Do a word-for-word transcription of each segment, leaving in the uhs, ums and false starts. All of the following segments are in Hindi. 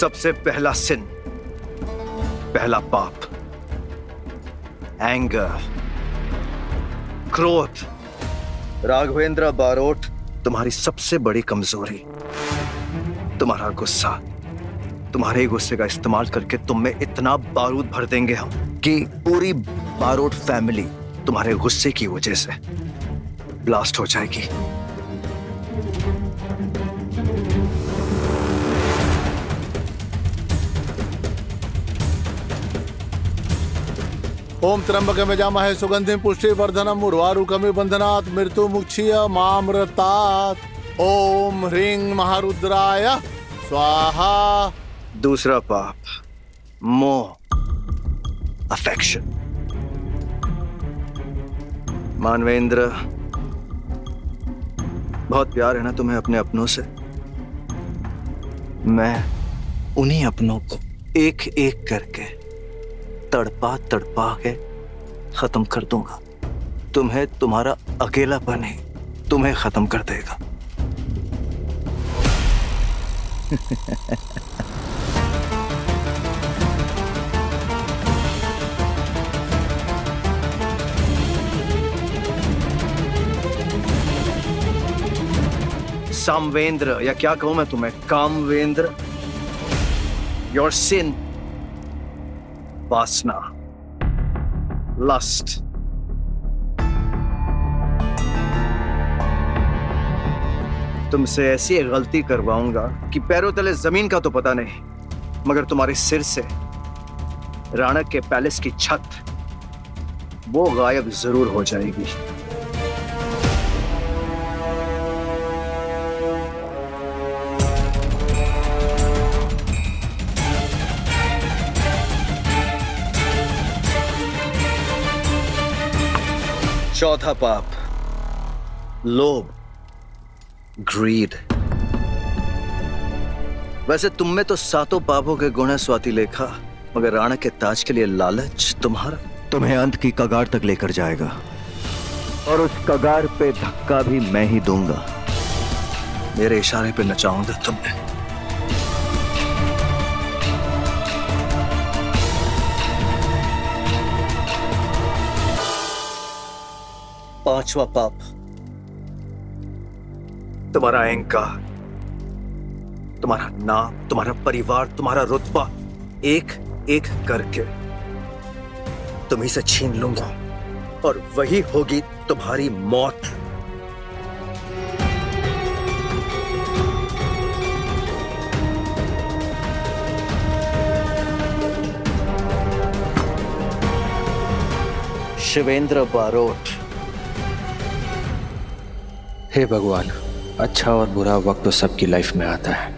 सबसे पहला सिन, पहला पाप, एंगर, क्रोध। राघवेंद्र बारोट, तुम्हारी सबसे बड़ी कमजोरी तुम्हारा गुस्सा। तुम्हारे गुस्से का इस्तेमाल करके तुम में इतना बारूद भर देंगे हम कि पूरी बारोट फैमिली तुम्हारे गुस्से की वजह से ब्लास्ट हो जाएगी। ओम त्र्यंबकं यजामहे सुगंधिं पुष्टिवर्धनं उर्वारुकमिव बन्धनात् मृत्युमुच्छिय मामृतात्। ओम ह्रीं महारुद्राय स्वाहा। दूसरा पाप मोह, अफेक्शन। मानवेंद्र, बहुत प्यार है ना तुम्हें अपने अपनों से। मैं उन्हीं अपनों को एक एक करके तड़पा तड़पा के खत्म कर दूंगा। तुम्हें तुम्हारा अकेलापन ही तुम्हें खत्म कर देगा। सामवेंद्र, या क्या कहूं मैं तुम्हें, कामवेंद्र। योर सिन, वासना, लस्ट। तुमसे ऐसी गलती करवाऊंगा कि पैरों तले जमीन का तो पता नहीं, मगर तुम्हारे सिर से राणक के पैलेस की छत वो गायब जरूर हो जाएगी। चौथा पाप लोभ, ग्रीड। वैसे तुम में तो सातों पापों के गुण है स्वाति लेखा, मगर राणा के ताज के लिए लालच तुम्हारा तुम्हें अंत की कगार तक लेकर जाएगा। और उस कगार पे धक्का भी मैं ही दूंगा। मेरे इशारे पे नचाऊंगा तुम्हें। पांचवा पाप तुम्हारा अहंकार, तुम्हारा नाम, तुम्हारा परिवार, तुम्हारा रुतबा, एक एक करके तुम्ही से छीन लूंगा और वही होगी तुम्हारी मौत। शिवेंद्र बारोट, हे भगवान, अच्छा और बुरा वक्त तो सबकी लाइफ में आता है,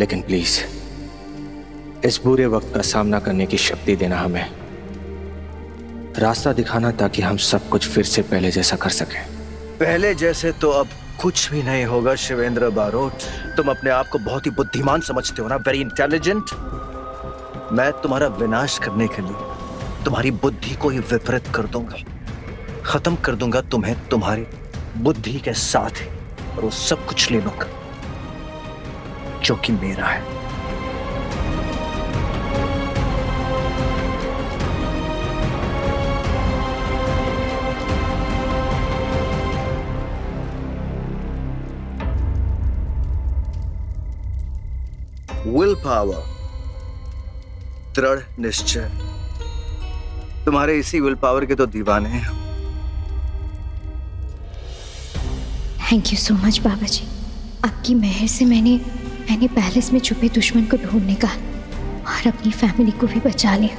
लेकिन प्लीज इस बुरे वक्त का सामना करने की शक्ति देना, हमें रास्ता दिखाना ताकि हम सब कुछ फिर से पहले जैसा कर सकें। पहले जैसे तो अब कुछ भी नहीं होगा शिवेंद्र बारोट। तुम अपने आप को बहुत ही बुद्धिमान समझते हो ना, वेरी इंटेलिजेंट। मैं तुम्हारा विनाश करने के लिए तुम्हारी बुद्धि को ही विपरीत कर दूंगा। खत्म कर दूंगा तुम्हें तुम्हारी बुद्धि के साथ ही, और वो सब कुछ ले लूंगा जो कि मेरा है। विल पावर, दृढ़ निश्चय। तुम्हारे इसी विल पावर के तो दीवाने हैं। थैंक यू सो मच बाबा जी, आपकी मेहर से मैंने मैंने पैलेस में छुपे दुश्मन को ढूंढ निकाला और अपनी फैमिली को भी बचा लिया।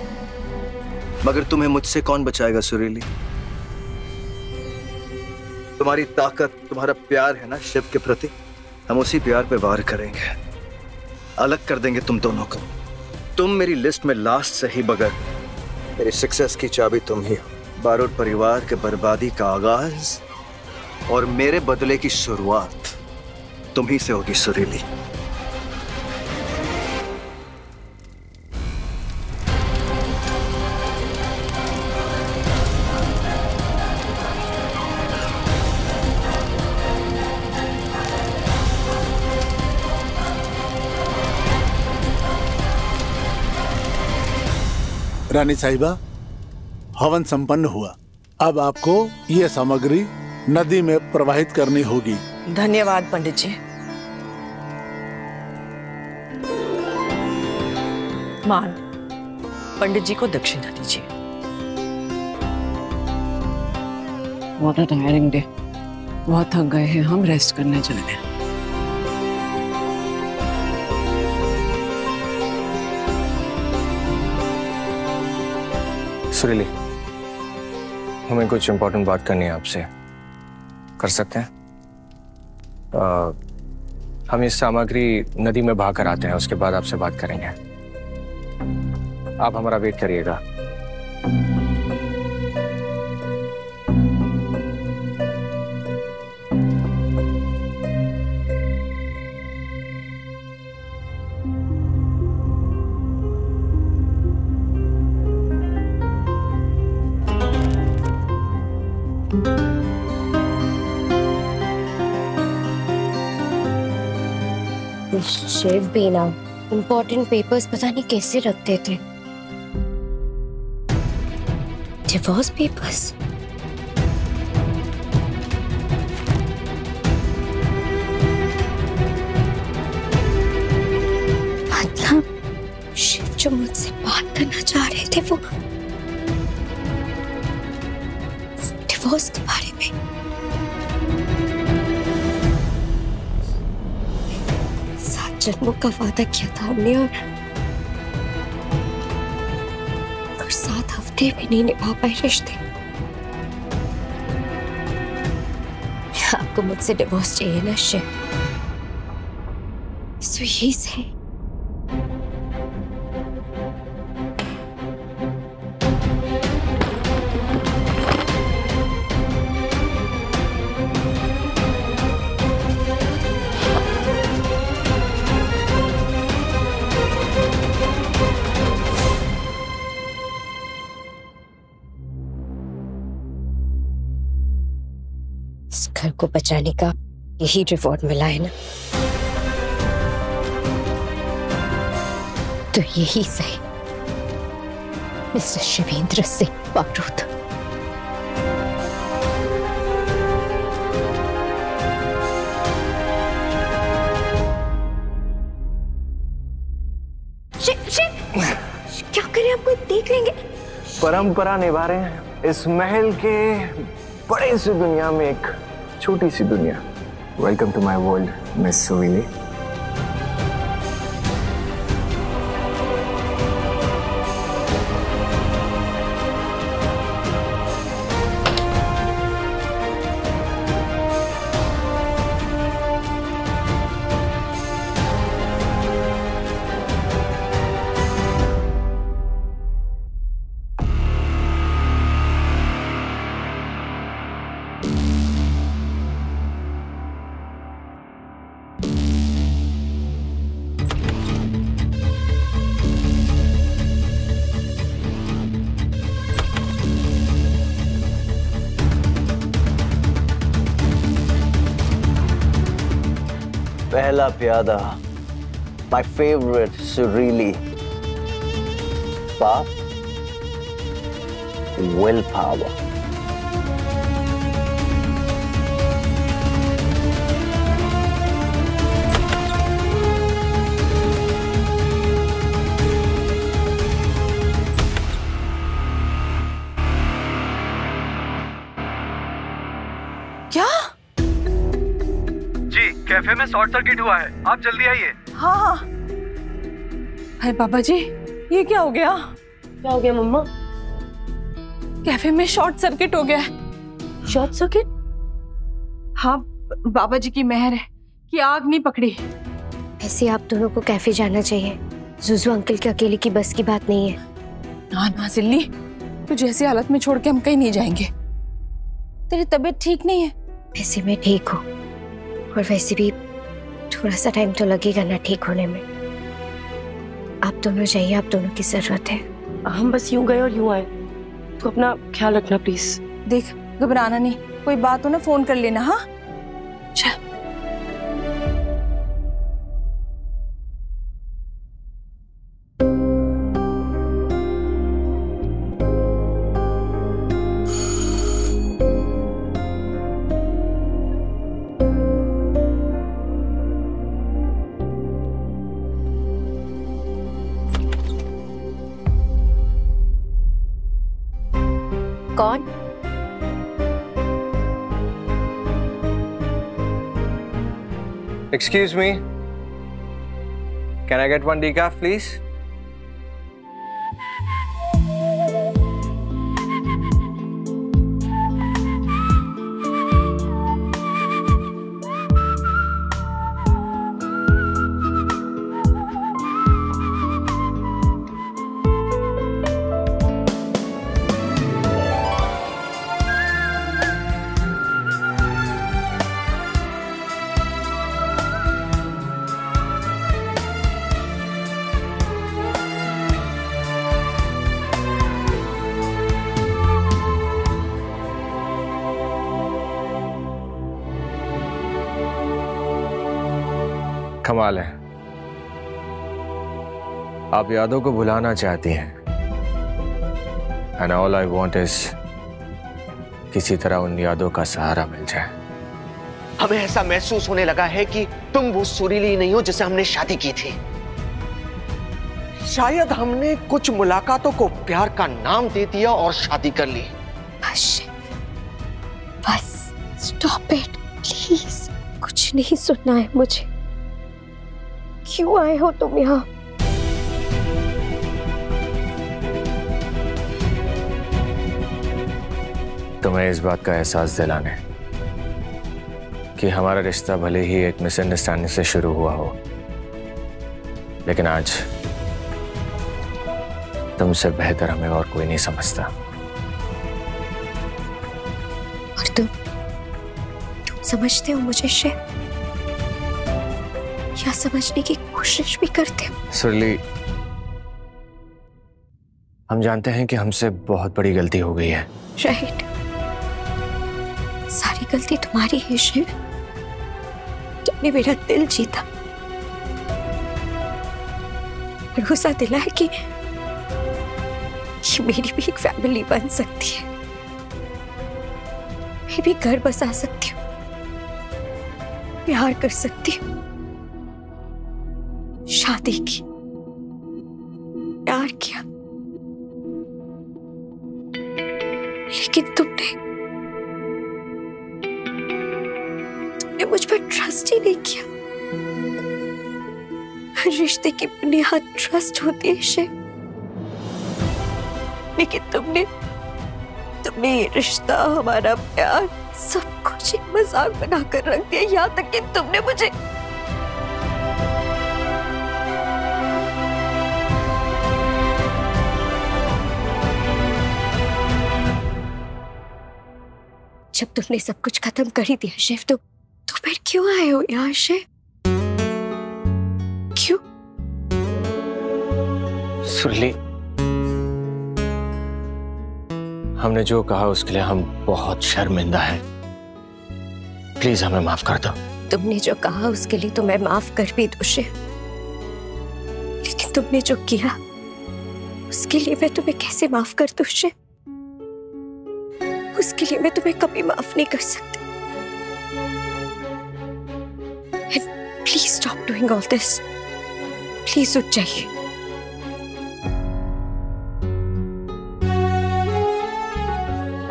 मगर तुम्हें मुझसे कौन बचाएगा सुरीली? तुम्हारी ताकत, तुम्हारा प्यार है ना शिव के प्रति, हम उसी प्यार पे वार करेंगे। अलग कर देंगे तुम दोनों को। तुम मेरी लिस्ट में लास्ट से ही, मगर मेरी सक्सेस की चाबी तुम ही हो। बारोट परिवार के बर्बादी का आगाज और मेरे बदले की शुरुआत तुम ही से होगी सुरीली। रानी साहिबा, हवन संपन्न हुआ। अब आपको यह सामग्री नदी में प्रवाहित करनी होगी। धन्यवाद पंडित जी। मान, पंडित जी को दक्षिणा दीजिए। बहुत टायरिंग डे, बहुत थक गए हैं हम, रेस्ट करने चले गए। सुरीली, हमें कुछ इम्पोर्टेंट बात करनी है आपसे। कर सकते हैं? आ, हम इस सामग्री नदी में बहा कर आते हैं, उसके बाद आपसे बात करेंगे। आप हमारा वेट करिएगा। शेफ बीना इंपॉर्टेंट पेपर्स पता नहीं कैसे रखते थे। डिवोर्स पेपर्स, मतलब शेफ जो मुझसे बात करना चाह रहे थे वो डिवोर्स के बारे में। जन्मों का वादा किया था हमने और, और सात हफ्ते भी नहीं निभा पाए रिश्ते। आपको मुझसे डिवोर्स चाहिए ना शेफ? सो यही से घर को बचाने का यही रिवॉर्ड मिला है ना, तो यही सही मिस्टर शिवेंद्र सिंह बारोट। क्या करें, आपको देख लेंगे। परंपरा निभा रहे हैं इस महल के बड़े से दुनिया में, एक छोटी सी दुनिया। Welcome to my world miss Surili. पहला प्यादा, माई फेवरेट सुरीली। पाप, विल पावर। क्या कैफे में शॉर्ट सर्किट हुआ है, आप जल्दी आइए। हाँ हाँ। अरे बाबा जी, ये क्या हो गया? क्या हो गया मम्मा? कैफे में शॉर्ट सर्किट हो गया है। Short circuit? हाँ, बाबा जी की मेहर है कि आग नहीं पकड़ी। ऐसे आप दोनों को कैफे जाना चाहिए। जुजू अंकल के अकेले की बस की बात नहीं है। ना ना सिल्ली, तुझे ऐसी हालत में छोड़ के हम कहीं नहीं जाएंगे। तेरी तबीयत ठीक नहीं है? ऐसे में ठीक हूँ, और वैसे भी थोड़ा सा टाइम तो लगेगा ना ठीक होने में। आप दोनों जाइए, आप दोनों की जरूरत है। हम बस यूं गए और यूं आए। तो अपना ख्याल रखना प्लीज। देख, घबराना नहीं, कोई बात हो ना फोन कर लेना। हाँ चल। कौन? Excuse me, can I get one decaf, please? कमाल है, आप यादों को भुलाना चाहती हैं। And all I want is किसी तरह उन यादों का सहारा मिल जाए। हमें ऐसा महसूस होने लगा है कि तुम वो सुरीली नहीं हो जिसे हमने शादी की थी। शायद हमने कुछ मुलाकातों को प्यार का नाम दे दिया और शादी कर ली। बस बस स्टॉप इट प्लीज, कुछ नहीं सुनना है मुझे। क्यों आए हो तुम यहाँ? तुम्हें इस बात का एहसास दिलाने कि हमारा रिश्ता भले ही एक मिसअंडरस्टैंडिंग से शुरू हुआ हो, लेकिन आज तुमसे बेहतर हमें और कोई नहीं समझता। और तुम तुम समझते हो मुझे शेर, क्या समझने की कोशिश भी करते हो? सुरली, हम जानते हैं कि हमसे बहुत बड़ी गलती हो गई है। राइट, सारी गलती तुम्हारी है शिव, तुमने मेरा दिल जीता, भरोसा दिलाया कि ये मेरी भी एक फैमिली बन सकती है, मैं भी घर बसा सकती हूँ, प्यार कर सकती हूँ, शादी की, प्यार किया, लेकिन तुमने तुमने मुझ पर ट्रस्ट ही नहीं किया। रिश्ते की बुनियाद ट्रस्ट होती है शिव, लेकिन तुमने तुमने ये रिश्ता, हमारा प्यार, सब कुछ एक मजाक बनाकर रख दिया। यहाँ तक कि तुमने मुझे जब तुमने सब कुछ खत्म कर ही दिया शिव, तो, तो फिर क्यों आए हो यहाँ शिव? क्यों? सुरली, हमने जो कहा उसके लिए हम बहुत शर्मिंदा हैं। प्लीज हमें माफ कर दो। तुमने जो कहा उसके लिए तो मैं माफ कर भी दूं शिव, लेकिन तुमने जो किया उसके लिए मैं तुम्हें कैसे माफ कर दूं शिव? उसके लिए मैं तुम्हें कभी माफ नहीं कर सकती। And please stop doing all this. Please उठ जाइए।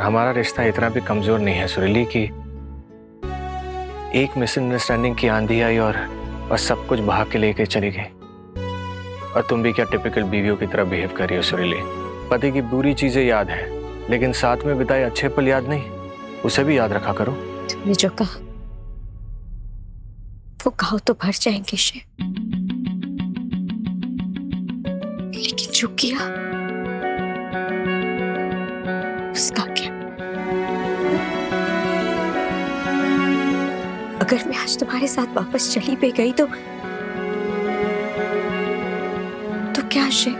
हमारा रिश्ता इतना भी कमजोर नहीं है सुरीली कि एक मिसअंडरस्टैंडिंग की आंधी आई और और सब कुछ बहा के लेके चली गई। और तुम भी क्या टिपिकल बीवियों की तरह बिहेव कर रही हो सुरीली। पति की बुरी चीजें याद है, लेकिन साथ में बिताए अच्छे पल याद नहीं, उसे भी याद रखा करो। तुमने जो कहा वो कहो तो भर जाएंगे शिव, लेकिन जो किया उसका क्या? अगर मैं आज तुम्हारे साथ वापस चली भी गई तो तो क्या शिव,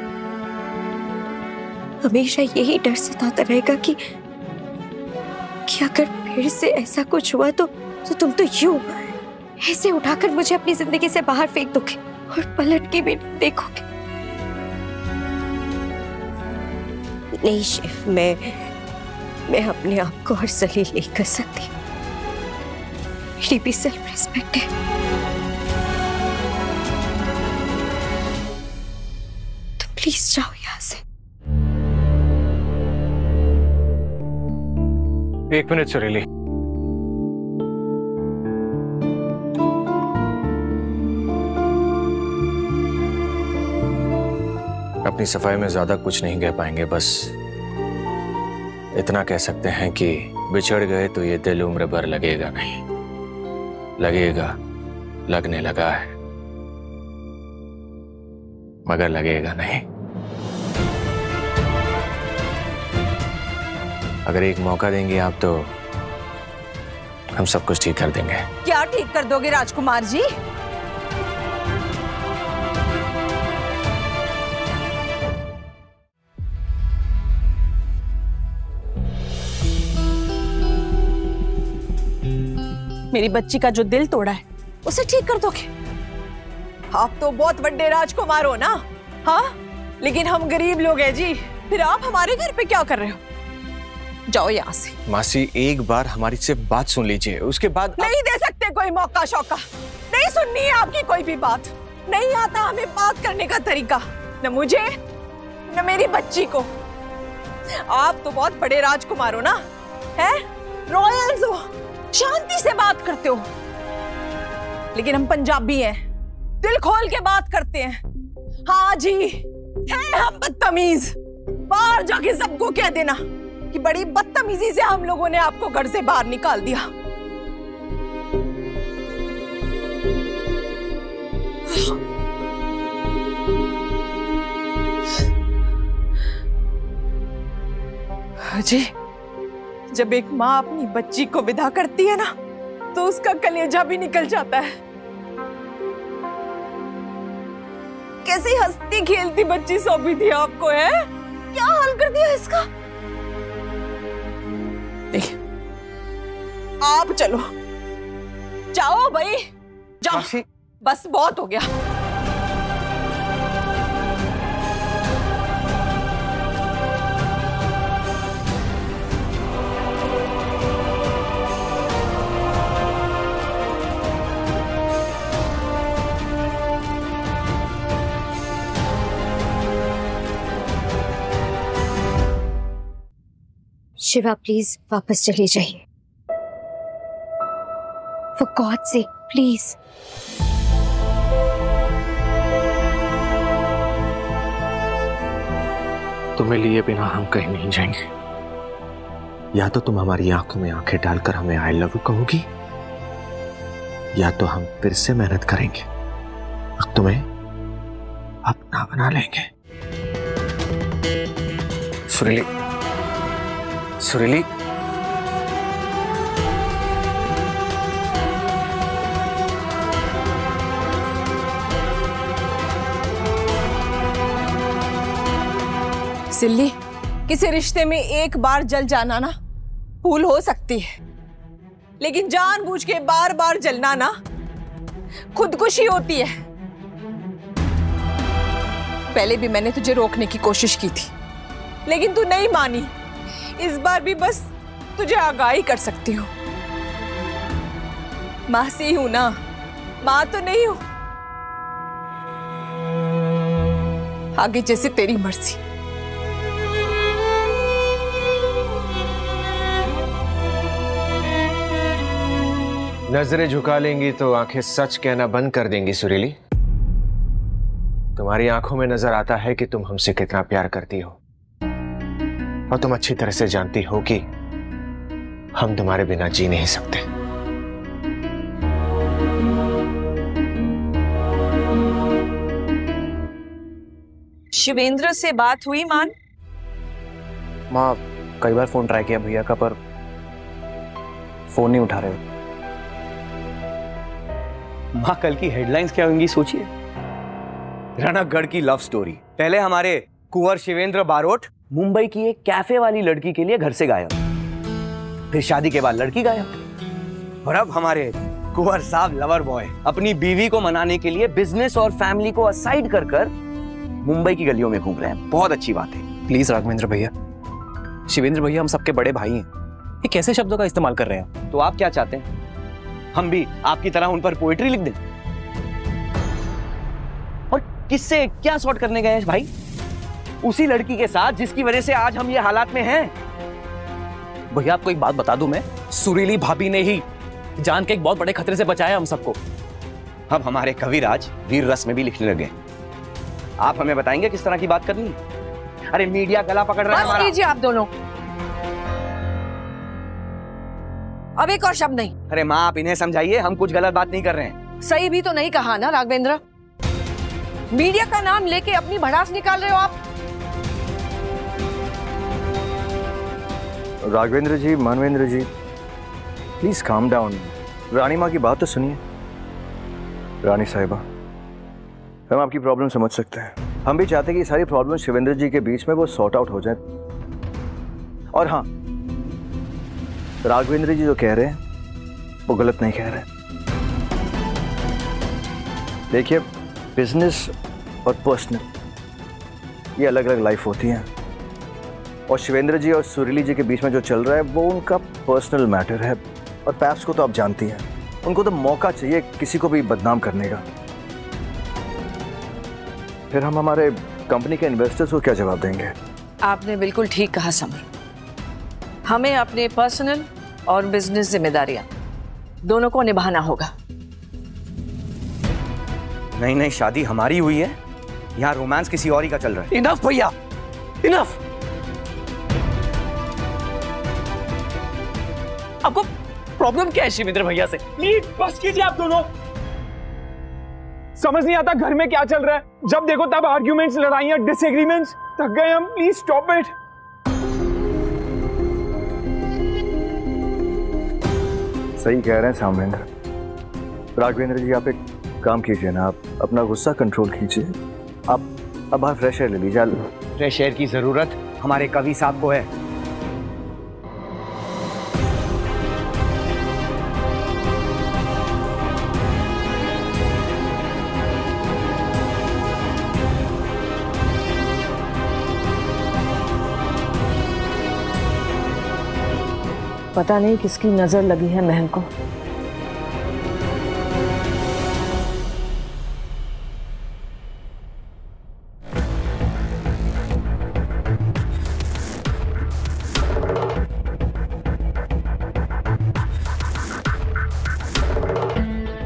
हमेशा यही डर सताता रहेगा कि कि अगर फिर से ऐसा कुछ हुआ तो तो तुम तो यूं ऐसे उठाकर मुझे अपनी जिंदगी से बाहर फेंक दोगे और पलट के भी देखोगे। नहीं शिव, मैं मैं अपने आप को हर सलील नहीं कर सकती, मेरी भी सेल्फ रिस्पेक्ट है। तो प्लीज जाओ यहाँ से। एक मिनट सुरीली, अपनी सफाई में ज्यादा कुछ नहीं कह पाएंगे, बस इतना कह सकते हैं कि बिछड़ गए तो ये दिल उम्र भर लगेगा नहीं, लगेगा, लगने लगा है, मगर लगेगा नहीं। अगर एक मौका देंगे आप तो हम सब कुछ ठीक कर देंगे। क्या ठीक कर दोगे राजकुमार जी? मेरी बच्ची का जो दिल तोड़ा है उसे ठीक कर दोगे? आप तो बहुत बड़े राजकुमार हो ना, हाँ? लेकिन हम गरीब लोग हैं जी, फिर आप हमारे घर पे क्या कर रहे हो? जाओ यहाँ से। मासी एक बार हमारी सिर्फ बात सुन लीजिए, उसके बाद आप... नहीं दे सकते कोई मौका शौका, नहीं सुननी है आपकी कोई भी बात। नहीं आता हमें बात करने का तरीका, न मुझे न मेरी बच्ची को। आप तो बहुत बड़े राजकुमार हो ना, है रॉयल्स हो, शांति से बात करते हो। लेकिन हम पंजाबी हैं, दिल खोल के बात करते हैं। हाँ जी, है हम बदतमीज। बाहर जाके सबको कह देना कि बड़ी बदतमीजी से हम लोगों ने आपको घर से बाहर निकाल दिया। जी, जब एक माँ अपनी बच्ची को विदा करती है ना, तो उसका कलेजा भी निकल जाता है। कैसी हस्ती खेलती बच्ची सौंपी थी आपको, है? क्या हाल कर दिया इसका? देखिए, आप चलो, जाओ भाई, जाओ, बस बहुत हो गया। शिवा प्लीज वापस चले जाइए, फॉर गॉड से प्लीज। तुम्हें लिए बिना हम कहीं नहीं जाएंगे। या तो तुम हमारी आंखों में आंखें डालकर हमें आई लव यू कहोगी, या तो हम फिर से मेहनत करेंगे और तुम्हें अपना बना लेंगे। सुरीली, सुरीली, सिल्ली, किसी रिश्ते में एक बार जल जाना ना भूल हो सकती है, लेकिन जानबूझ के बार बार जलना ना खुदकुशी होती है। पहले भी मैंने तुझे रोकने की कोशिश की थी, लेकिन तू नहीं मानी। इस बार भी बस तुझे आगाही कर सकती हूँ। माँ से ही हूं ना, माँ तो नहीं हूं। आगे जैसे तेरी मर्जी। नजरें झुका लेंगी तो आंखें सच कहना बंद कर देंगी सुरीली। तुम्हारी आंखों में नजर आता है कि तुम हमसे कितना प्यार करती हो, और तुम अच्छी तरह से जानती हो कि हम तुम्हारे बिना जी नहीं सकते। शिवेंद्र से बात हुई मान? माँ कई बार फोन ट्राई किया भैया का, पर फोन नहीं उठा रहे। माँ कल की हेडलाइंस क्या होंगी सोचिए। रणकगढ़ की लव स्टोरी। पहले हमारे कुंवर शिवेंद्र बारोट मुंबई की एक कैफे वाली लड़की के लिए घर से गायब, फिर शादी के बाद लड़की गायब, और अब हमारे कुंवर साहब लवर बॉय अपनी बीवी को मनाने के लिए बिजनेस और फैमिली को असाइड कर कर मुंबई की गलियों में घूम रहे हैं। बहुत अच्छी बात है। प्लीज राघवेंद्र भैया, शिवेंद्र भैया हम सबके बड़े भाई हैं, ये कैसे शब्दों का इस्तेमाल कर रहे हैं? तो आप क्या चाहते हैं, हम भी आपकी तरह उन पर पोएट्री लिख दें? और किससे क्या सॉर्ट करने गए भाई? उसी लड़की के साथ जिसकी वजह से आज हम ये हालात में हैं। भैया आपको एक बात बता दूं मैं, सुरीली भाभी ने ही जान के एक बहुत बड़े खतरे से बचाया हम सबको। अब हमारे कविराज वीर रस में भी लिखने लगे। आप हमें बताएंगे किस तरह की बात करनी? अरे मीडिया गला पकड़ रहा है हमारा। बस कीजिए आप दोनों, अब एक और शब्द नहीं। अरे माँ आप इन्हें समझाइए, हम कुछ गलत बात नहीं कर रहे हैं। सही भी तो नहीं कहा ना राघवेंद्र, मीडिया का नाम लेके अपनी भड़ास निकाल रहे हो आप। Raghavendra ji, Manvendra ji, please calm down. रानी माँ की बात तो सुनिए। रानी साहिबा, हम आपकी प्रॉब्लम समझ सकते हैं। हम भी चाहते हैं कि सारी प्रॉब्लम शिवेंद्र जी के बीच में वो सॉर्ट आउट हो जाए। और हाँ, राघवेंद्र जी जो कह रहे हैं वो गलत नहीं कह रहे। देखिए, बिजनेस और पर्सनल ये अलग अलग लाइफ होती है, और शिवेंद्र जी और सुरीली जी के बीच में जो चल रहा है वो उनका पर्सनल मैटर है। और पैप्स को तो आप जानती हैं, उनको तो मौका चाहिए किसी को भी बदनाम करने का। फिर हम हमारे कंपनी के इन्वेस्टर्स को क्या जवाब देंगे? आपने बिल्कुल ठीक कहा समर, हमें अपने पर्सनल और बिजनेस जिम्मेदारियां दोनों को निभाना होगा। नहीं नहीं, शादी हमारी हुई है, यहाँ रोमांस किसी और ही का चल रहा है। इनफ भैया, इनफ। आपको प्रॉब्लम क्या है शिवेंद्र भैया से? प्लीज बस कीजिए आप दोनों। समझ नहीं आता घर में क्या चल रहा है, जब देखो तब आर्ग्यूमेंट्स, लड़ाइयां, डिसएग्रीमेंट्स। थक गए हम, प्लीज स्टॉप इट। सही कह रहे हैं सामेंद्र। राघवेंद्र जी, आप एक काम कीजिए ना, आप अपना गुस्सा कंट्रोल कीजिए। आप अब फ्रेश एयर ले लीजिए। फ्रेश एयर की जरूरत हमारे कवि साहब को है। पता नहीं किसकी नजर लगी है महल को।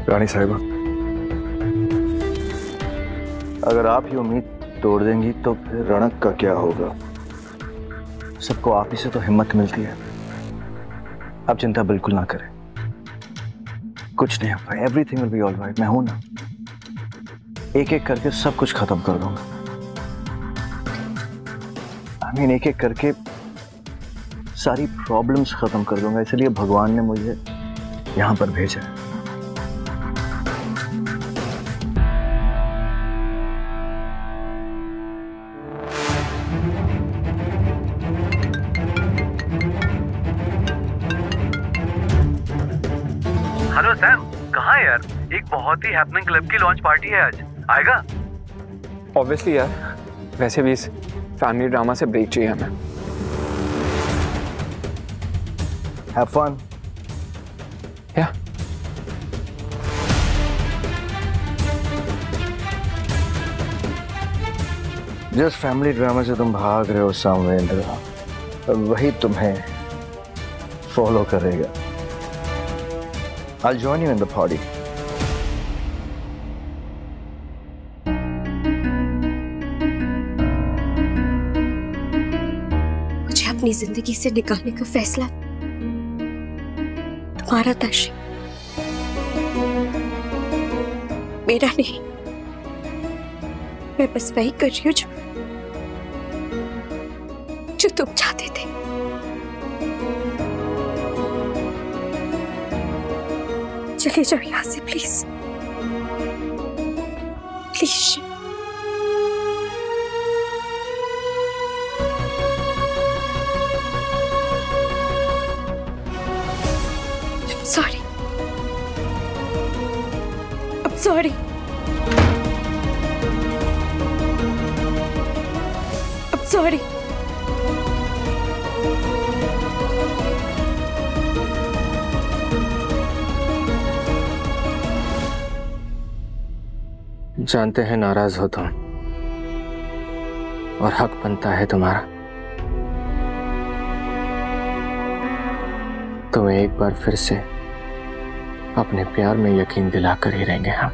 रानी साहिबा, अगर आप ही उम्मीद तोड़ देंगी तो फिर रणक का क्या होगा? सबको आप ही से तो हिम्मत मिलती है। आप चिंता बिल्कुल ना करें, कुछ नहीं होगा। Everything will be all right, मैं हूं ना। एक एक करके सब कुछ खत्म कर दूंगा। आई मीन एक एक करके सारी प्रॉब्लम्स खत्म कर दूंगा। इसलिए भगवान ने मुझे यहां पर भेजा है। हेलो सैम, कहाँ यार? एक बहुत ही हैपनिंग क्लब की लॉन्च पार्टी है आज, आएगा? ऑब्वियसली यार, वैसे भी इस फैमिली ड्रामा से ब्रेक चाहिए हमें। Have fun. या। जिस फैमिली ड्रामा से तुम भाग रहे हो सामेंद्र, वही तुम्हें फॉलो करेगा। I'll join you in the party. मुझे अपनी जिंदगी से निकालने का फैसला तुम्हारा था, मेरा नहीं। मैं बस वही कर रही हूँ जो, जो तुम चाहते थे। चले जाओ यहाँ से, please please. Sorry, I'm sorry. I'm sorry. जानते हैं नाराज हो तुम, और हक बनता है तुम्हारा। तुम्हें एक बार फिर से अपने प्यार में यकीन दिलाकर ही रहेंगे हम।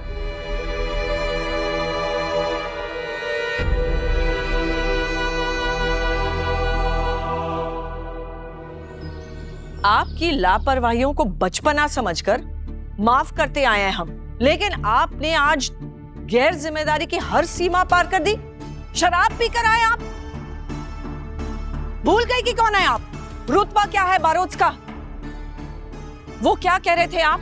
आपकी लापरवाहियों को बचपना समझकर माफ करते आए हैं हम, लेकिन आपने आज गैर जिम्मेदारी की हर सीमा पार कर दी। शराब पीकर आए आप, भूल गए कि कौन है आप, रुतबा क्या है बारोट का। वो क्या कह रहे थे आप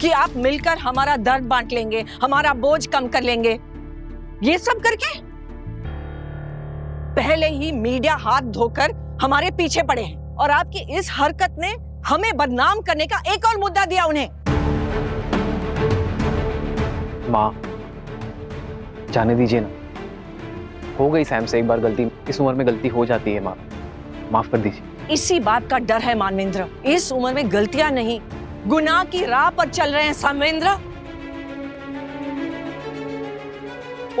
कि आप मिलकर हमारा दर्द बांट लेंगे, हमारा बोझ कम कर लेंगे। ये सब करके पहले ही मीडिया हाथ धोकर हमारे पीछे पड़े हैं, और आपकी इस हरकत ने हमें बदनाम करने का एक और मुद्दा दिया उन्हें। माँ जाने दीजिए ना, हो गई सैम से एक बार गलती, इस उम्र में गलती हो जाती है माँ, माफ कर दीजिए। इसी बात का डर है मानवेंद्र, इस उम्र में गलतियां नहीं गुनाह की राह पर चल रहे हैं सामेंद्र।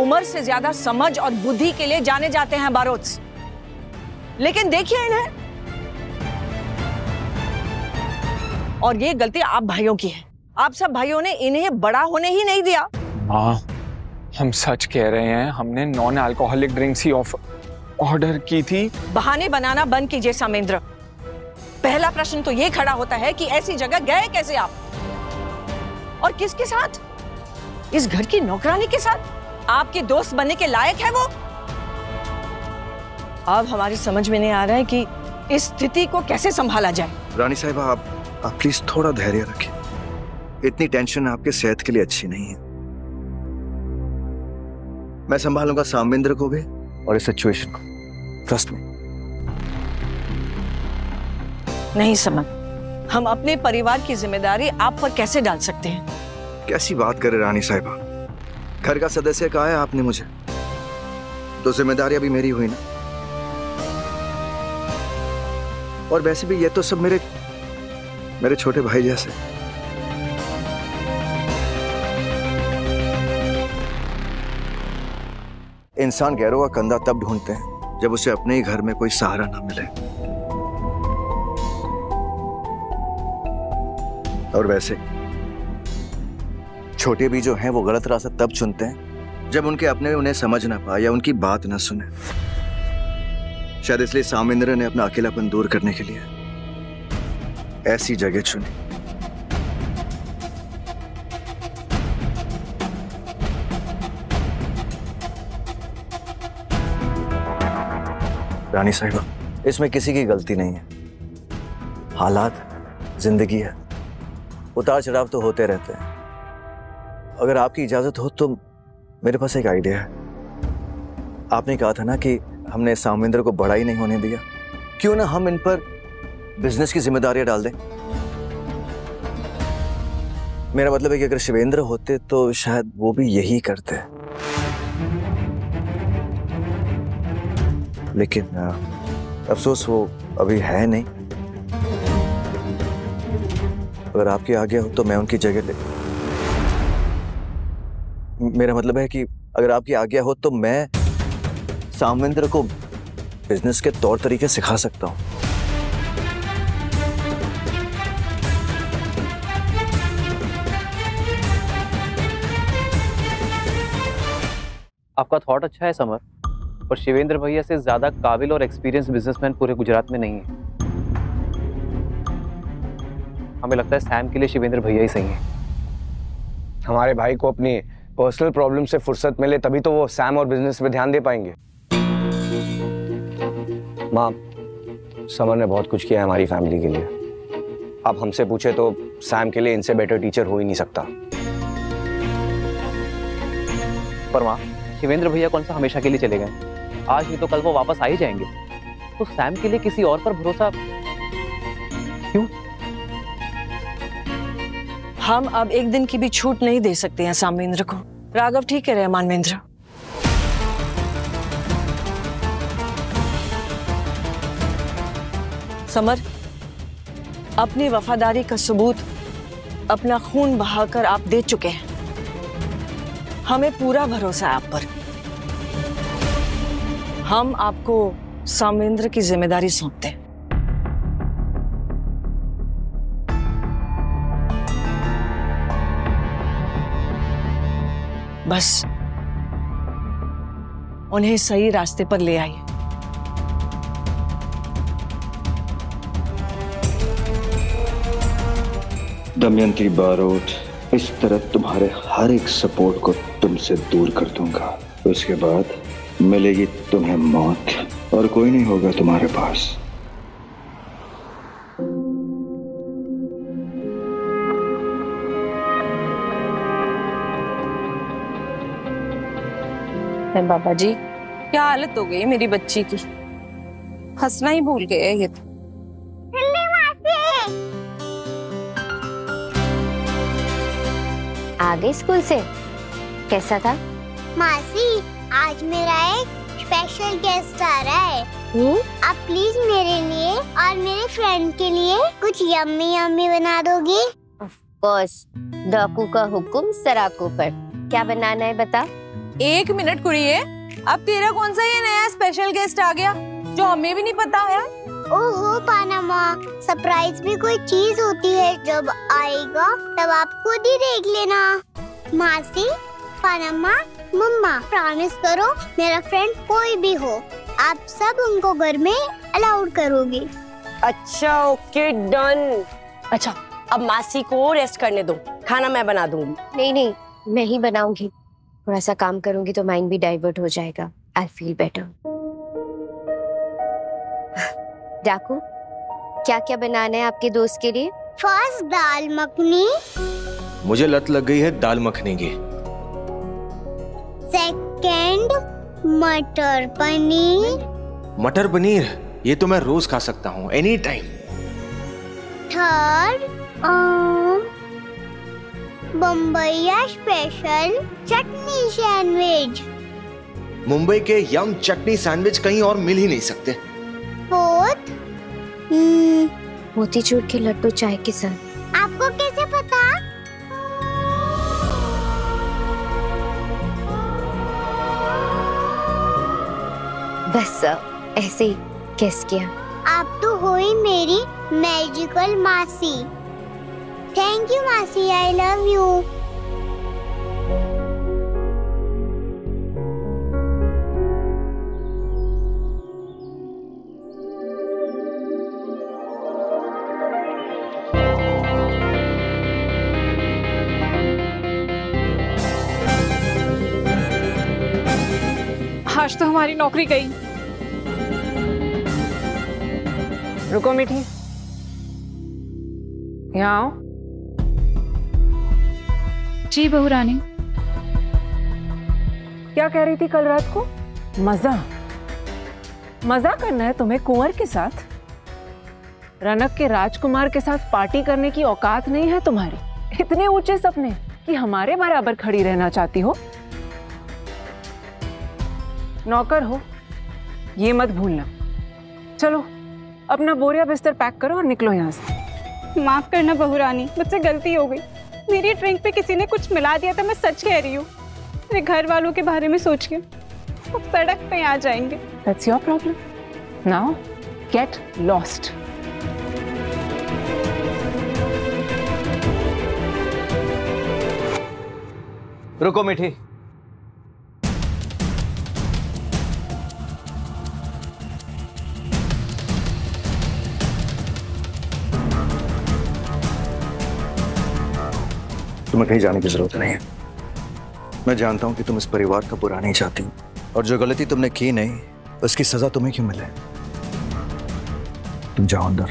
उम्र से ज्यादा समझ और बुद्धि के लिए जाने जाते हैं बारोट्स, लेकिन देखिए इन्हें, और ये गलती आप भाइयों की है। आप सब भाइयों ने इन्हें बड़ा होने ही नहीं दिया। माँ हम सच कह रहे हैं, हमने नॉन अल्कोहलिक ड्रिंक्स ही ऑर्डर की थी। बहाने बनाना बंद कीजिए सामेंद्र। पहला प्रश्न तो ये खड़ा होता है कि ऐसी जगह गए कैसे आप, और किसके साथ? इस घर की नौकरानी के साथ? आपके दोस्त बनने के लायक है वो? अब हमारी समझ में नहीं आ रहा है कि इस स्थिति को कैसे संभाला जाए। रानी साहिबा आप आप प्लीज थोड़ा धैर्य रखें, इतनी टेंशन आपके सेहत के लिए अच्छी नहीं है। मैं संभालूंगा सामेंद्र को भी और इस सिचुएशन को, ट्रस्ट मी। नहीं समझ, हम अपने परिवार की जिम्मेदारी आप पर कैसे डाल सकते हैं? कैसी बात करे रानी साहिबा, घर का सदस्य कहा है आपने मुझे, तो जिम्मेदारी अभी मेरी हुई ना। और वैसे भी ये तो सब मेरे मेरे छोटे भाई जैसे। इंसान गैरों का कंधा तब ढूंढते हैं जब उसे अपने ही घर में कोई सहारा ना मिले। और वैसे छोटे भी जो हैं वो गलत रास्ता तब चुनते हैं जब उनके अपने उन्हें समझ ना पाए या उनकी बात ना सुने। शायद इसलिए सामेंद्र ने अपना अकेलापन दूर करने के लिए ऐसी जगह चुनी। रानी साहिबा इसमें किसी की गलती नहीं है, हालात जिंदगी है, उतार चढ़ाव तो होते रहते हैं। अगर आपकी इजाजत हो तो मेरे पास एक आइडिया है। आपने कहा था ना कि हमने सामेंद्र को बड़ा ही नहीं होने दिया, क्यों ना हम इन पर बिजनेस की जिम्मेदारियां डाल दें। मेरा मतलब है कि अगर शिवेंद्र होते तो शायद वो भी यही करते, लेकिन अफसोस वो अभी है नहीं। अगर आपके आगे हो तो मैं उनकी जगह ले, मेरा मतलब है कि अगर आपकी आज्ञा हो तो मैं सामेंद्र को बिजनेस के तौर तरीके सिखा सकता हूँ। आपका थॉट अच्छा है समर, पर शिवेंद्र भैया से ज्यादा काबिल और एक्सपीरियंस बिजनेसमैन पूरे गुजरात में नहीं है। हमें लगता है सैम के लिए शिवेंद्र भैया ही सही है। हमारे भाई को अपनी पर्सनल प्रॉब्लम से फुर्सत मिले तभी तो वो सैम और बिजनेस पे ध्यान दे पाएंगे। माँ समर ने बहुत कुछ किया है हमारी फैमिली के लिए, आप हमसे पूछे तो सैम के लिए इनसे बेटर टीचर हो ही नहीं सकता। पर माँ शिवेंद्र भैया कौन सा हमेशा के लिए चले गए, आज नहीं तो कल वो वापस आ ही जाएंगे, तो सैम के लिए किसी और पर भरोसा क्यों? हम अब एक दिन की भी छूट नहीं दे सकते हैं सामेंद्र को। राघव ठीक कह रहे हैं मानवेंद्र। समर अपनी वफादारी का सबूत अपना खून बहाकर आप दे चुके हैं, हमें पूरा भरोसा है आप पर। हम आपको सामेंद्र की जिम्मेदारी सौंपते हैं। बस उन्हें सही रास्ते पर ले आइए। दमयंती बारोट, इस तरह तुम्हारे हर एक सपोर्ट को तुमसे दूर कर दूंगा। उसके बाद मिलेगी तुम्हें मौत और कोई नहीं होगा तुम्हारे पास। बाबा जी, क्या हालत हो गई मेरी बच्ची की, हंसना ही भूल गए ये तो। आ गई स्कूल से, कैसा था? मासी, आज मेरा एक स्पेशल गेस्ट आ रहा है। हुँ? आप प्लीज मेरे लिए और मेरे फ्रेंड के लिए कुछ यम्मी यम्मी बना दोगी? ऑफ कोर्स, डाकू का हुक्म सराकों पर। क्या बनाना है बता? एक मिनट कुड़िए, अब तेरा कौन सा ये नया स्पेशल गेस्ट आ गया जो हमें भी नहीं पता है? ओहो पनामा, सरप्राइज भी कोई चीज होती है, जब आएगा तब आप खुद ही देख लेना। मासी, पनामा, मम्मा, प्रॉमिस करो मेरा फ्रेंड कोई भी हो आप सब उनको घर में अलाउड करोगी? अच्छा ओके डन। अच्छा अब मासी को रेस्ट करने दो, खाना मैं बना दूंगी। नहीं नहीं मैं ही बनाऊंगी, थोड़ा सा काम करूंगी तो माइंड भी डाइवर्ट हो जाएगा। I feel better. डाकू, क्या क्या बनाना है आपके दोस्त के लिए? फर्स्ट दाल मखनी। मुझे लत लग गई है दाल मखनी की। सेकंड मटर पनीर। मटर पनीर ये तो मैं रोज खा सकता हूँ, एनी टाइम। थर्ड बम्बईया स्पेशल चटनी सैंडविच। मुंबई के यम चटनी सैंडविच कहीं और मिल ही नहीं सकते। फोर्थ मोतीचूर के लड्डू चाय के साथ। आपको कैसे पता? बस ऐसे ही गेस किया। आप तो हो ही मेरी मैजिकल मासी। थैंक यू मासी, आई लव यू। आज तो हमारी नौकरी गई। रुको मीठी, यहाँ आओ। जी बहू रानी। क्या कह रही थी कल रात को? मजा मजा करना है तुम्हें कुंवर के साथ? रनक के राजकुमार के साथ पार्टी करने की औकात नहीं है तुम्हारी। इतने ऊंचे सपने कि हमारे बराबर खड़ी रहना चाहती हो। नौकर हो ये मत भूलना। चलो अपना बोरिया बिस्तर पैक करो और निकलो यहाँ से। माफ करना बहू रानी, मुझसे गलती हो गई। मेरी ड्रिंक पे किसी ने कुछ मिला दिया था, मैं सच कह रही हूँ। मेरे घर वालों के बारे में सोच के वो सड़क पे आ जाएंगे। That's your problem. Now get lost. रुको मिठी, तुम्हें कहीं जाने की जरूरत नहीं है। मैं जानता हूं कि तुम इस परिवार का बुरा नहीं चाहती और जो गलती तुमने की नहीं उसकी सजा तुम्हें क्यों मिले। तुम जाओ अंदर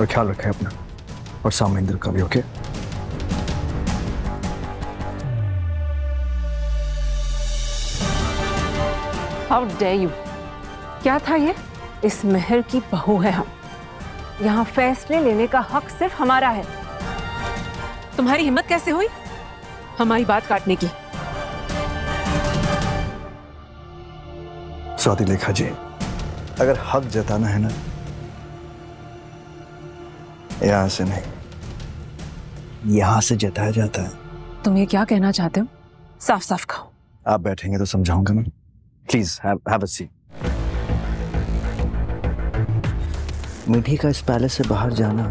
और ख्याल रखें अपना और सामेंद्र का भी। Okay how dare you. क्या था ये? इस महल की बहू है हम, यहाँ फैसले लेने का हक सिर्फ हमारा है। तुम्हारी हिम्मत कैसे हुई हमारी बात काटने की? स्वाति लेखा जी, अगर हक जताना है ना, यहां से नहीं, यहां से जताया जाता है। तुम ये क्या कहना चाहते हो? साफ साफ कहो। आप बैठेंगे तो समझाऊंगा मैं। Please have a seat. Mithi का इस पैलेस से बाहर जाना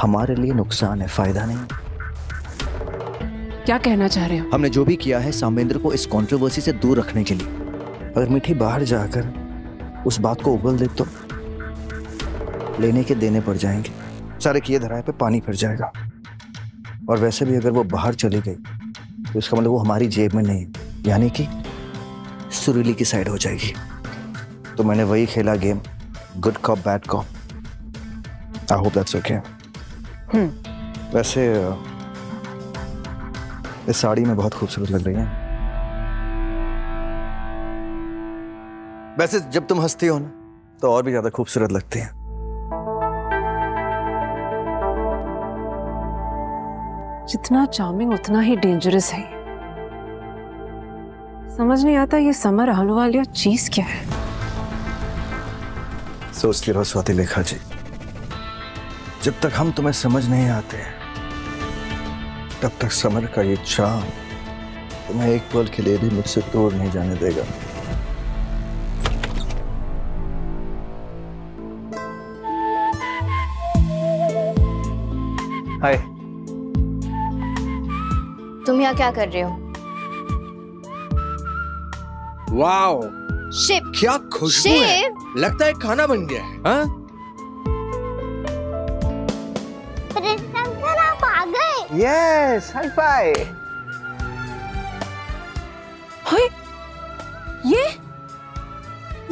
हमारे लिए नुकसान है, फायदा नहीं। क्या कहना चाह रहे हो? हमने जो भी किया है सामेंद्र को इस कंट्रोवर्सी से दूर रखने के लिए। अगर मिठी बाहर जाकर उस बात को उगल दे तो लेने के देने पड़ जाएंगे, सारे किए धराए पे पानी फिर जाएगा। और वैसे भी अगर वो बाहर चली गई तो इसका मतलब वो हमारी जेब में नहीं, यानी कि सुरीली की साइड हो जाएगी। तो मैंने वही खेला game, good cop bad cop. I hope that's okay. Hmm, वैसे इस साड़ी में बहुत खूबसूरत लग रही है। वैसे जब तुम हंसती हो ना तो और भी ज्यादा खूबसूरत लगती है। जितना चार्मिंग उतना ही डेंजरस है। समझ नहीं आता ये समर हलवा या चीज क्या है। सोचती रहो स्वाति लेखा जी, जब तक हम तुम्हें समझ नहीं आते तब तक समर का ये चार्म तुम्हें एक पल के लिए भी मुझसे दूर नहीं जाने देगा। हाय, तुम यहाँ क्या कर रहे हो? वाओ शिव, क्या खुशबू है, लगता है खाना बन गया है। हाँ? आप आ गए। Yes, high phi. हाय, ये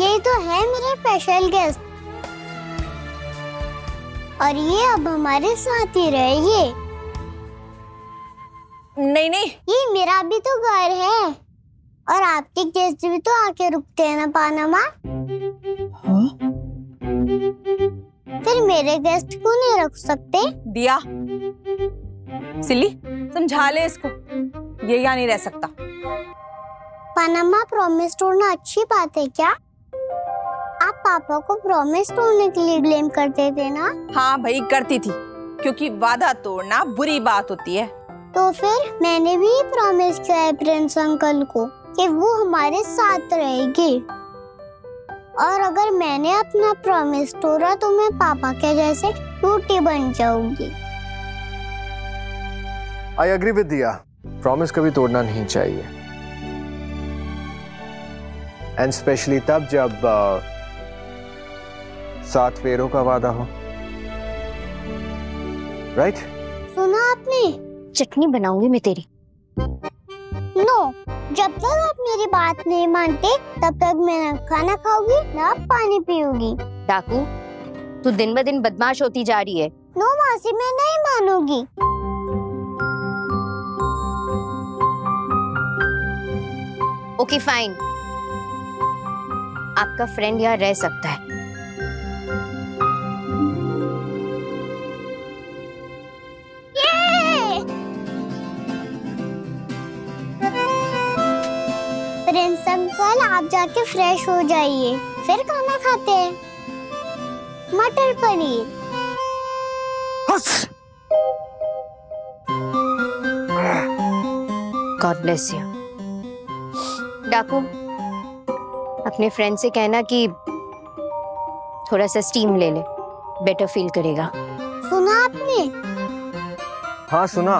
ये तो है मेरे स्पेशल गेस्ट और ये अब हमारे साथ ही रहेंगे। नहीं नहीं, ये मेरा भी तो घर है और आपके गेस्ट भी तो आके रुकते हैं ना पनामा। हाँ? फिर मेरे गेस्ट को नहीं रख सकते? दिया सिली, समझा ले इसको, ये यहाँ नहीं रह सकता। पनामा प्रॉमिस तोड़ना अच्छी बात है क्या? आप पापा को प्रॉमिस तोड़ने के लिए ब्लेम करते थे ना? हाँ भाई करती थी, क्योंकि वादा तोड़ना बुरी बात होती है। तो फिर मैंने भी प्रॉमिस किया है प्रिंस अंकल को कि वो हमारे साथ रहेगी और अगर मैंने अपना प्रॉमिस तोड़ा तो मैं पापा के जैसे टूटी बन जाऊंगी। I agree with Diya, promise कभी तोड़ना नहीं चाहिए, एंड स्पेशली तब जब uh, सात फेरों का वादा हो, राइट? सुना आपने? चटनी बनाऊंगी मैं तेरी। नो, जब तक आप मेरी बात नहीं मानते तब तक मैं ना खाना खाऊंगी ना पानी पीऊंगी। डाकू, तू दिन ब दिन बदमाश होती जा रही है। नो मासी, मैं नहीं मानूंगी। ओके फाइन, आपका फ्रेंड यहाँ रह सकता है। प्रिंस अंकल, आप जाके फ्रेश हो जाइए, फिर खाना खाते हैं। मटर पनीर। God bless you. डाकू, अपने फ्रेंड से कहना कि थोड़ा सा स्टीम ले ले, बेटर फील करेगा। सुना आपने? हाँ सुना।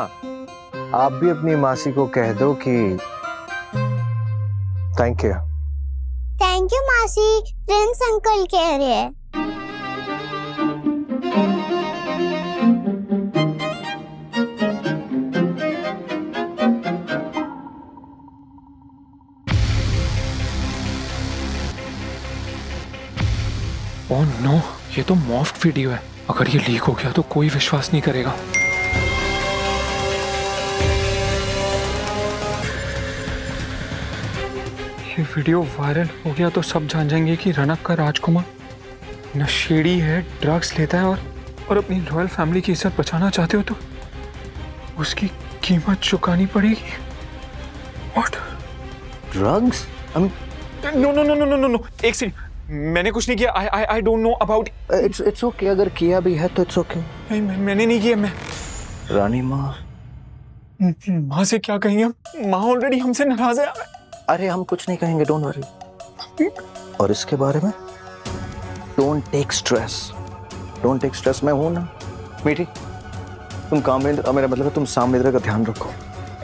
आप भी अपनी मासी को कह दो कि थैंक यू। थैंक यू मासी, प्रिंस अंकल कह रहे हैं। ओह नो, ये तो मॉफ्ड वीडियो है। अगर ये लीक हो गया तो कोई विश्वास नहीं करेगा। ये वीडियो वायरल हो गया तो सब जान जाएंगे कि रणक का राजकुमार नशेड़ी है, ड्रग्स लेता है और और अपनी रॉयल फैमिली की इज्जत बचाना चाहते हो तो उसकी कीमत चुकानी पड़ेगी। What? Drugs? No no no no no no, एक सेकंड, मैंने कुछ नहीं किया। I I I don't know about. It's it's okay, अगर किया भी है तो इट्स ओके। नहीं मैंने नहीं किया। मैं रानी माँ माँ से क्या कहेंगे हम? माँ ऑलरेडी हमसे नाराज है। अरे हम कुछ नहीं कहेंगे, डोंट वरी। और इसके बारे में don't take stress, don't take stress. मैं हूं ना मीठी, तुम कामेंद्र, मेरा मतलब है तुम सामेंद्र का ध्यान रखो।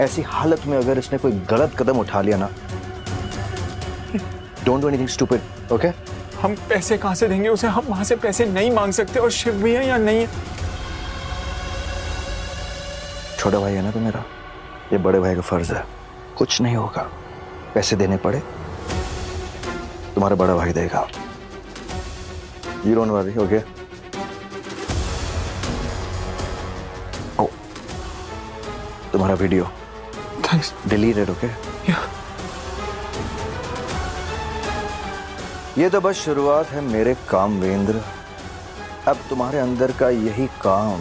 ऐसी हालत में अगर इसने कोई गलत कदम उठा लिया ना, don't do anything stupid, okay? हम पैसे कहाँ से देंगे उसे? हम वहां से पैसे नहीं मांग सकते, और शिव भी है या नहीं है? छोटा भाई है ना तो मेरा, ये बड़े भाई का फर्ज है। कुछ नहीं होगा, पैसे देने पड़े तुम्हारा बड़ा भाई देगा। You don't worry, okay? Oh, तुम्हारा वीडियो थैंक्स डिलीटेड, ओके? ये तो बस शुरुआत है मेरे काम वेंद्र। अब तुम्हारे अंदर का यही काम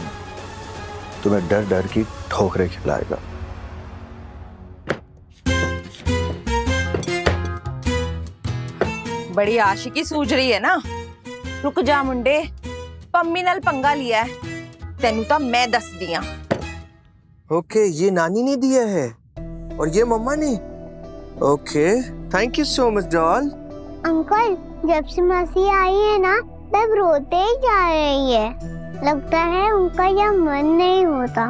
तुम्हें डर डर की ठोकरें खिलाएगा। बड़ी आशिकी सूझ रही है ना? रुक जा मुंडे, पम्मी नाल पंगा लिया है, तेनू तो मैं दस दिया। ओके, ये नानी ने दिया है और ये मम्मा ने। Okay, thank you so much doll. Uncle, जब से मासी आई है ना तब रोते ही जा रही है, लगता है उनका यह मन नहीं होता।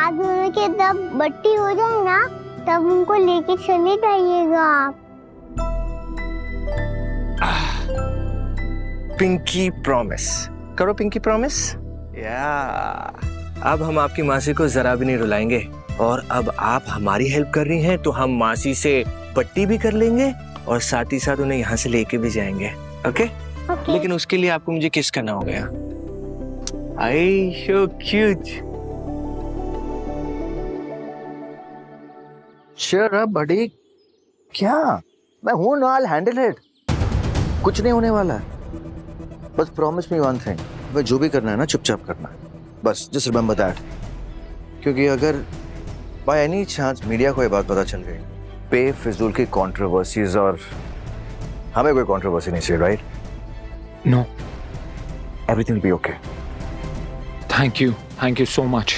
आज उनके जब बट्टी हो जाए ना तब उनको लेके चले जाइएगा आप। पिंकी प्रॉमिस करो, पिंकी प्रॉमिस। या अब हम आपकी मासी को जरा भी नहीं रुलाएंगे, और अब आप हमारी हेल्प कर रही हैं तो हम मासी से पट्टी भी कर लेंगे और साथ ही साथ उन्हें यहाँ से लेके भी जाएंगे, ओके? ओके। लेकिन उसके लिए आपको मुझे किस करना होगा। आई सो क्यूट। श्योर अब बड़ी क्या मैं हूँ ना, आई हैंडल इट। कुछ नहीं होने वाला, बस प्रॉमिस मी वन थिंग, मैं जो भी करना है ना चुपचाप करना है, बस जस्ट रिमेंबर दैट। क्योंकि अगर बाय एनी चांस मीडिया को ये बात पता चल गई, बेफिजूल की कंट्रोवर्सीज, और हमें कोई कंट्रोवर्सी नहीं चाहिए, right? No, everything be okay. Thank you, thank you so much.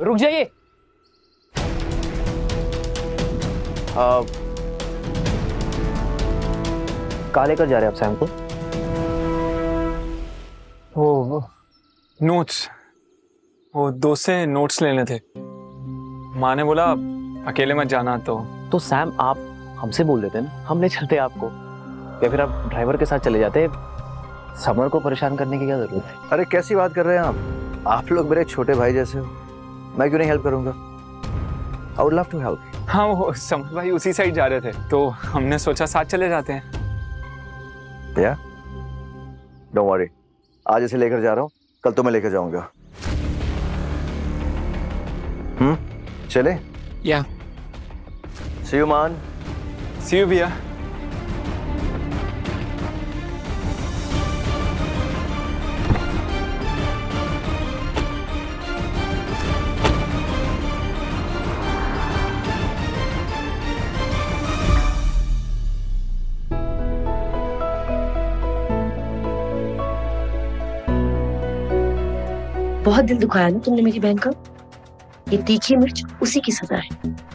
रुक जाइए, कहाँ लेकर जा रहे हैं आप सैम को? वो नोट्स, वो दोस्त से नोट्स लेने थे। माँ ने बोला अकेले मत जाना, तो तो सैम आप हमसे बोल देते ना, हम ले चलते आपको, या फिर आप ड्राइवर के साथ चले जाते। समर को परेशान करने की क्या जरूरत है? अरे कैसी बात कर रहे हैं आप? आप लोग मेरे छोटे भाई जैसे हो, मैं क्यों नहीं हेल्प करूँगा? I would love to help. हाँ, वो समर भाई उसी साइड जा रहे थे तो हमने सोचा साथ चले जाते हैं। भैया डोंट वरी, आज इसे लेकर जा रहा हूँ, कल तो मैं लेकर जाऊंगा। हम्म, चले? या। See you man. See you भैया। बहुत दिल दुखाया ना तुमने मेरी बहन का। ये तीखी मिर्च उसी की सजा है।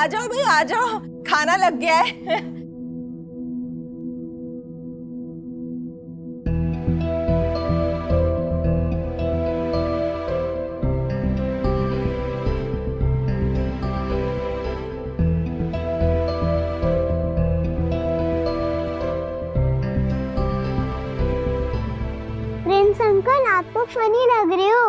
आ जाओ भाई, आ जाओ, खाना लग गया है। फनी लग रहे हो।